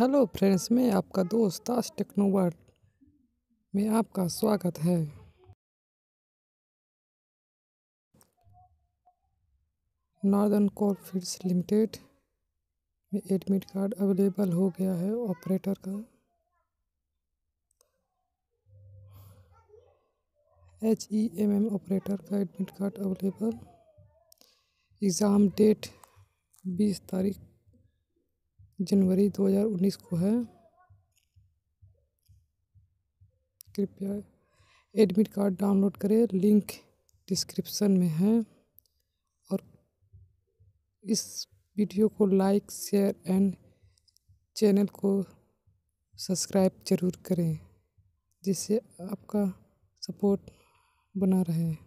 Hello friends, मैं आपका दोस्त आज टेक्नो वर्ल्ड में आपका स्वागत है। नॉर्दर्न कोल फील्ड्स लिमिटेड में एडमिट कार्ड अवेलेबल हो गया है ऑपरेटर का। HEMM ऑपरेटर का admit card available. Exam date 20 जनवरी 2019 को है। कृपया एडमिट कार्ड डाउनलोड करें, लिंक डिस्क्रिप्शन में है। और इस वीडियो को लाइक, शेयर एंड चैनल को सब्सक्राइब ज़रूर करें, जिससे आपका सपोर्ट बना रहे।